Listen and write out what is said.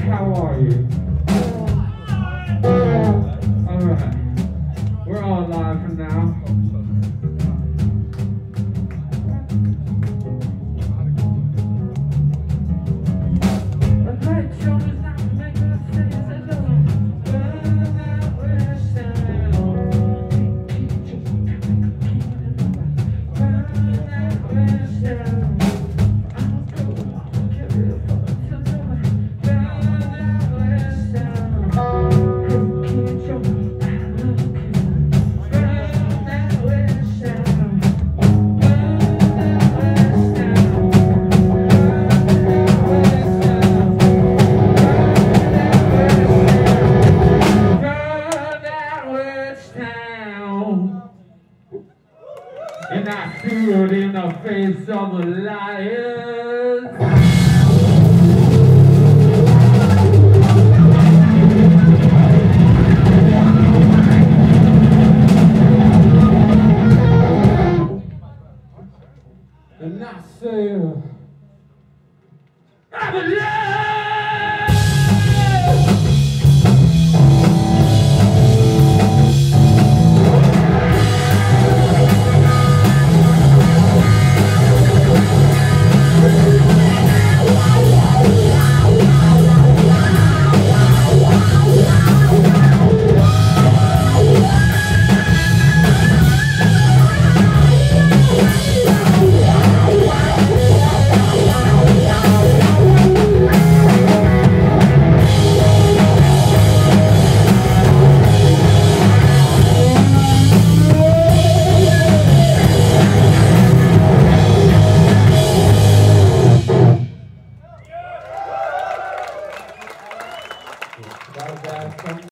But how are you? Alright. We're all alive for now. And I feel it in the face of a lion. And I say, I'm alive! That was